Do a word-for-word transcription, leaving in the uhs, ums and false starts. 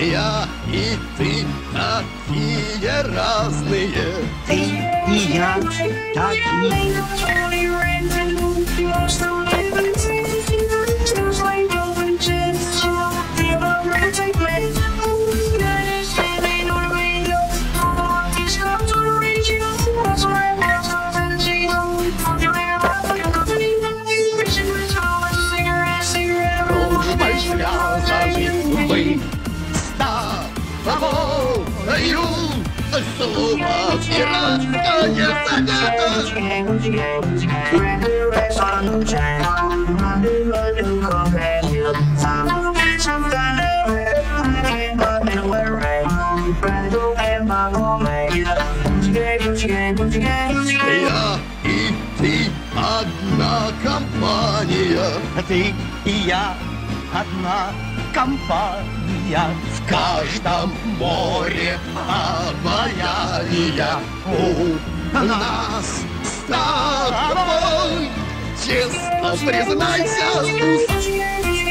Я и ты такие разные. Ты и я такие. Я и ты одна компания. Ты и я одна компания. В каждом море обаяния у нас с тобой. Честно признайся,